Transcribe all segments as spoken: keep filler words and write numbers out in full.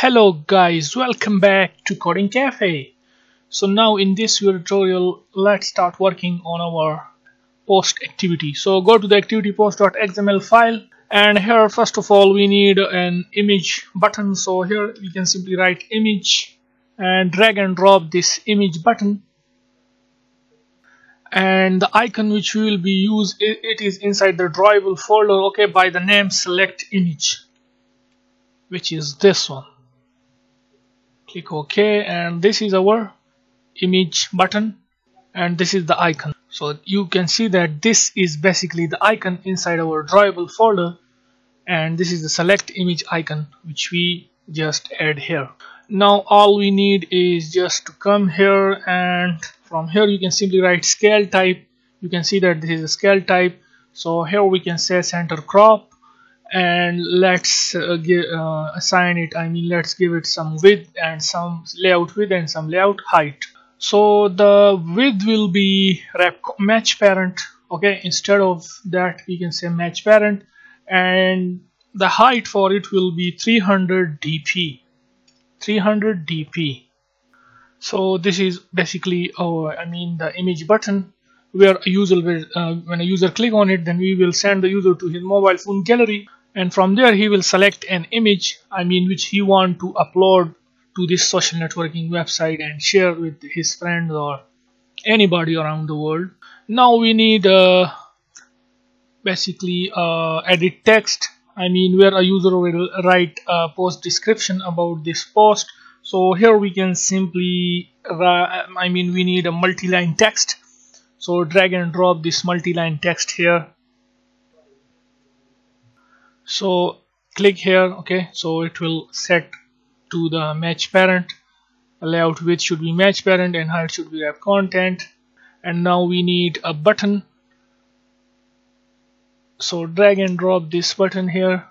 Hello guys, welcome back to Coding Cafe. So now in this tutorial, let's start working on our post activity. So go to the activity post.xml file, and here first of all we need an image button. So here we can simply write image and drag and drop this image button, and the icon which we will be used, it is inside the drawable folder. Okay, by the name select image, which is this one. Click OK, and this is our image button, and this is the icon. So you can see that this is basically the icon inside our drawable folder, and this is the select image icon which we just add here. Now all we need is just to come here, and from here you can simply write scale type. You can see that this is a scale type. So here we can say center crop, and let's uh, give, uh, assign it, I mean let's give it some width and some layout width and some layout height. So the width will be wrap match parent. Okay, instead of that we can say match parent, and the height for it will be three hundred D P. So this is basically our I mean the image button, where a user will, uh, when a user click on it, then we will send the user to his mobile phone gallery, and from there he will select an image, I mean which he want to upload to this social networking website and share with his friends or anybody around the world. Now we need uh, basically uh, edit text, I mean where a user will write a post description about this post. So here we can simply I mean we need a multi-line text, so drag and drop this multi-line text here. So click here, okay, so it will set to the match parent. Layout width should be match parent and height should be wrap content. And now we need a button, so drag and drop this button here.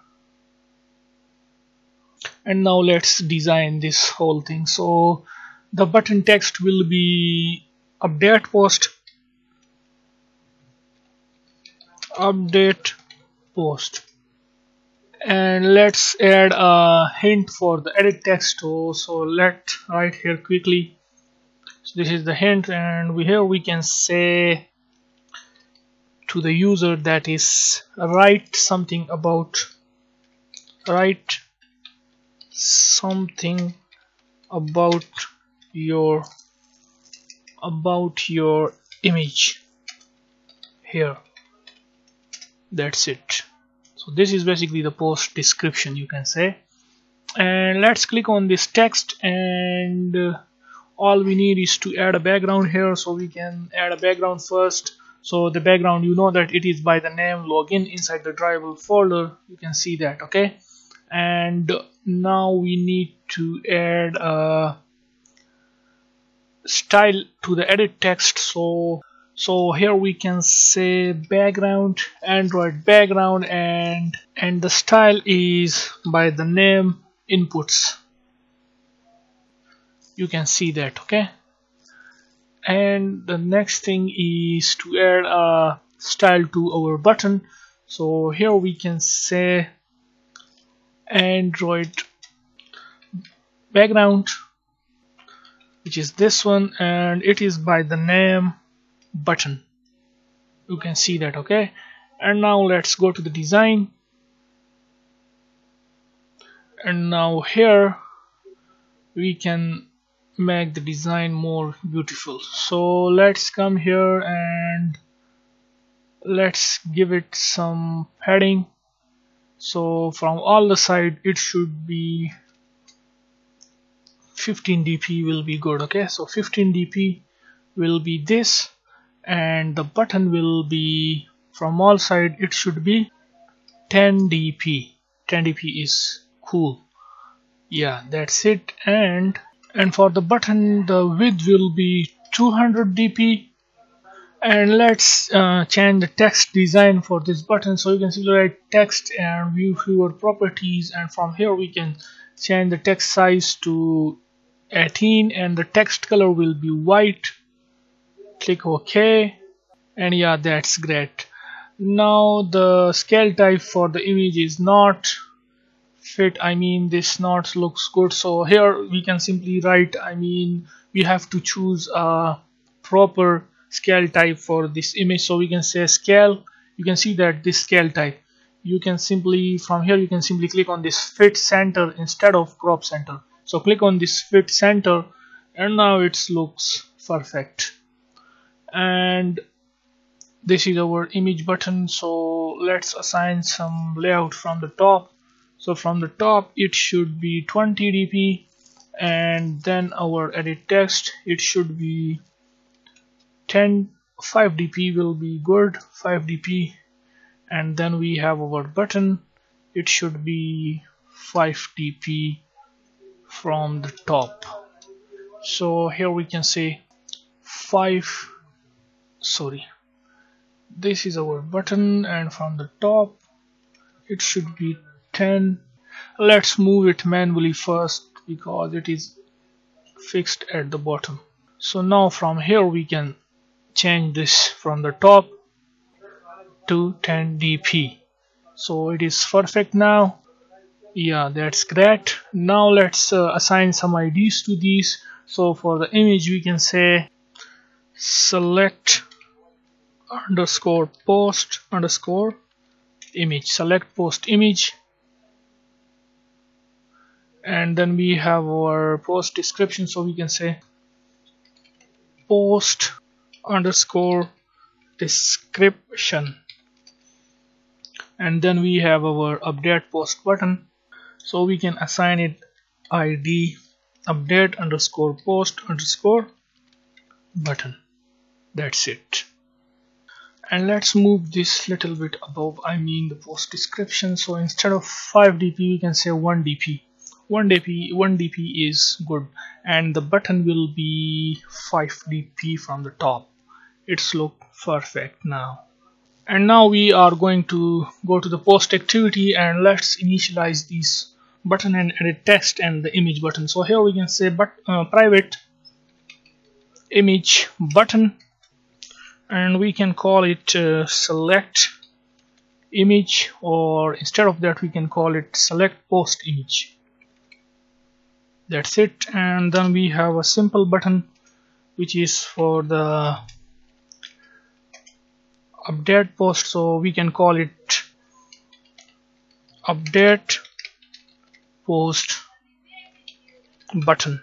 And now let's design this whole thing. So the button text will be update post, update post, and let's add a hint for the edit text. So let right here quickly, so this is the hint, and we here we can say to the user that is write something about write something about your about your image here. That's it. So this is basically the post description, you can say. And let's click on this text, and uh, all we need is to add a background here. So we can add a background first. So the background, you know that it is by the name login inside the drawable folder. You can see that, okay. And now we need to add a style to the edit text. So So here we can say background, Android background, and and the style is by the name inputs. You can see that, okay. And the next thing is to add a style to our button. So here we can say Android background, which is this one, and it is by the name button. You can see that, okay. And now let's go to the design, and now here we can make the design more beautiful. So let's come here and let's give it some padding. So from all the side it should be fifteen D P will be good, okay. So fifteen D P will be this, and the button will be from all sides it should be ten D P. ten D P is cool, yeah, that's it. And and for the button the width will be two hundred D P, and let's uh, change the text design for this button. So you can simply write text and view viewer properties, and from here we can change the text size to eighteen, and the text color will be white. Click OK, and yeah, that's great. Now the scale type for the image is not fit. I mean, this not looks good. So here we can simply write, I mean, we have to choose a proper scale type for this image. So we can say scale. You can see that this scale type, you can simply from here you can simply click on this fit center instead of crop center. So click on this fit center and now it looks perfect. And this is our image button. So let's assign some layout from the top. So from the top it should be twenty D P, and then our edit text, it should be ten. Five D P will be good, five D P, and then we have our button, it should be five D P from the top. So here we can say five, sorry, this is our button, and from the top it should be ten. Let's move it manually first because it is fixed at the bottom. So now from here we can change this from the top to ten D P. So it is perfect now. Yeah, that's great. Now let's uh, assign some I Ds to these. So for the image we can say select underscore post underscore image, select post image, and then we have our post description. So we can say post underscore description, and then we have our update post button. So we can assign it I D update underscore post underscore button. That's it. And let's move this little bit above, I mean the post description. So instead of five D P we can say one D P. one D P one D P is good, and the button will be five D P from the top. It's look perfect now. And now we are going to go to the post activity and let's initialize these button and edit text and the image button. So here we can say but uh, private image button, and we can call it uh, select image, or instead of that we can call it select post image. That's it. And then we have a simple button which is for the update post, so we can call it update post button.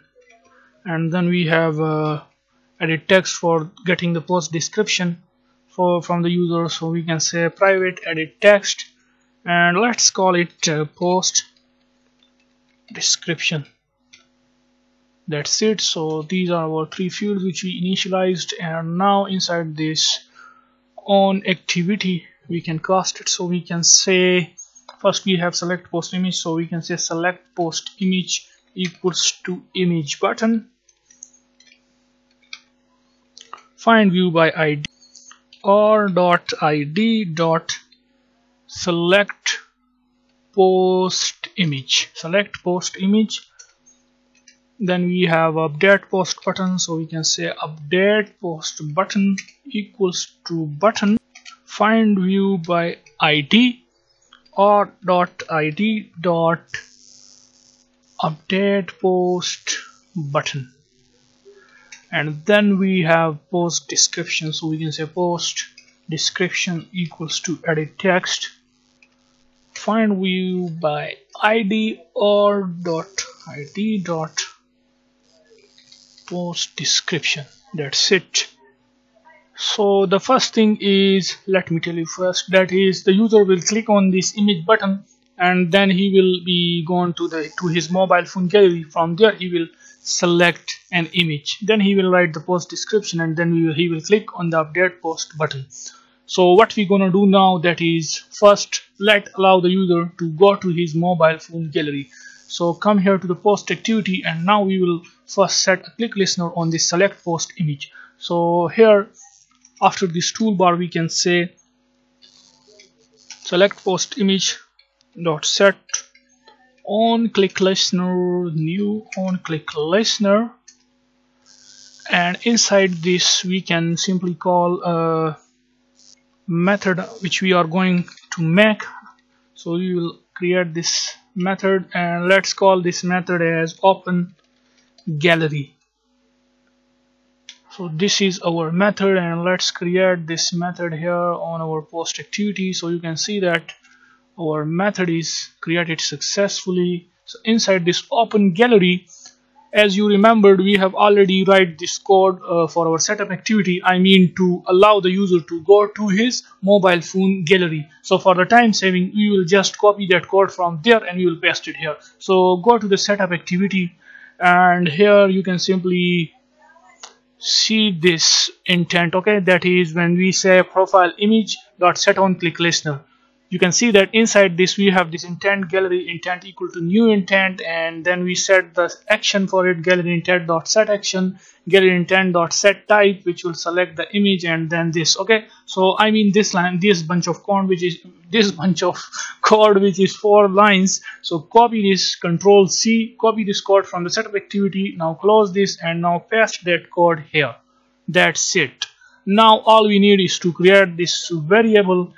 And then we have uh, edit text for getting the post description for from the user. So we can say private edit text, and let's call it uh, post description. That's it. So these are our three fields which we initialized, and now inside this on activity we can cast it. So we can say first we have select post image, so we can say select post image equals to image button, find view by I D or dot I D dot select post image, select post image. Then we have update post button, so we can say update post button equals to button find view by I D or dot I D dot update post button. And then we have post description, so we can say post description equals to edit text find view by I D or dot I D dot post description. That's it. So the first thing is, let me tell you first, that is the user will click on this image button and then he will be gone to the to his mobile phone gallery. From there he will select an image, then he will write the post description, and then we will, he will click on the update post button. So what we're gonna do now, that is first let allow the user to go to his mobile phone gallery. So come here to the post activity, and now we will first set a click listener on this select post image. So here after this toolbar we can say select post image dot set on click listener, new on click listener, and inside this we can simply call a method which we are going to make. So we will create this method, and let's call this method as open gallery. So this is our method, and let's create this method here on our post activity. So you can see that our method is created successfully. So inside this open gallery, as you remembered, we have already write this code uh, for our setup activity. I mean, to allow the user to go to his mobile phone gallery. So for the time saving, we will just copy that code from there and we will paste it here. So go to the setup activity, and here you can simply see this intent. Okay, that is when we say profile image dot set on click listener. You can see that inside this we have this intent gallery intent equal to new intent, and then we set the action for it, gallery intent dot set action, gallery intent dot set type, which will select the image, and then this. Okay, so I mean this line, this bunch of code, which is this bunch of code which is four lines. So copy this, control C, copy this code from the setup activity, now close this, and now paste that code here. That's it. Now all we need is to create this variable.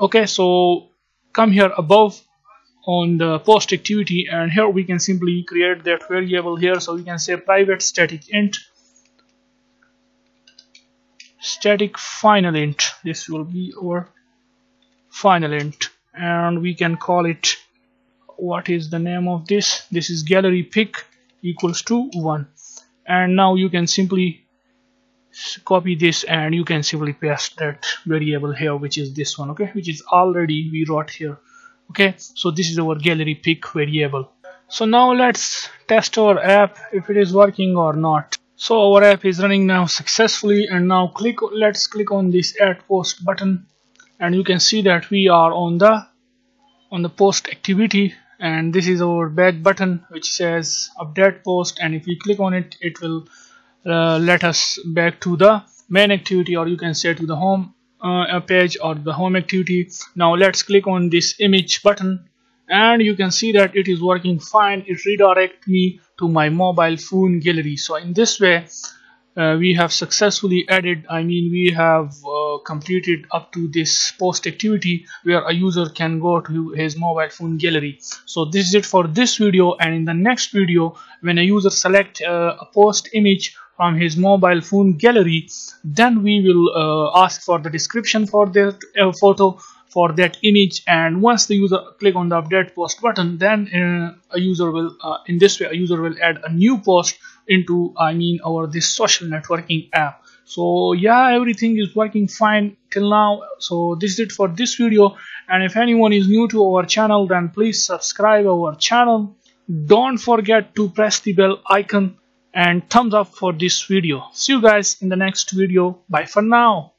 Okay, so come here above on the post activity, and here we can simply create that variable here. So we can say private static int, static final int. This will be our final int, and we can call it, what is the name of this? This is gallery pick equals to one. And now you can simply copy this, and you can simply paste that variable here, which is this one. Okay, which is already we wrote here. Okay, so this is our gallery pick variable. So now let's test our app if it is working or not. So our app is running now successfully, and now click let's click on this add post button, and you can see that we are on the on the post activity, and this is our back button which says update post, and if we click on it, it will Uh, let us back to the main activity, or you can say to the home uh, page or the home activity. Now let's click on this image button, and you can see that it is working fine. It redirects me to my mobile phone gallery. So in this way, uh, we have successfully added, I mean we have uh, completed up to this post activity where a user can go to his mobile phone gallery. So this is it for this video, and in the next video, when a user select uh, a post image from his mobile phone gallery, then we will uh, ask for the description for that uh, photo, for that image, and once the user click on the update post button, then uh, a user will uh, in this way a user will add a new post into I mean our this social networking app. So yeah, everything is working fine till now. So this is it for this video, and if anyone is new to our channel, then please subscribe our channel. Don't forget to press the bell icon and thumbs up for this video. See you guys in the next video. Bye for now.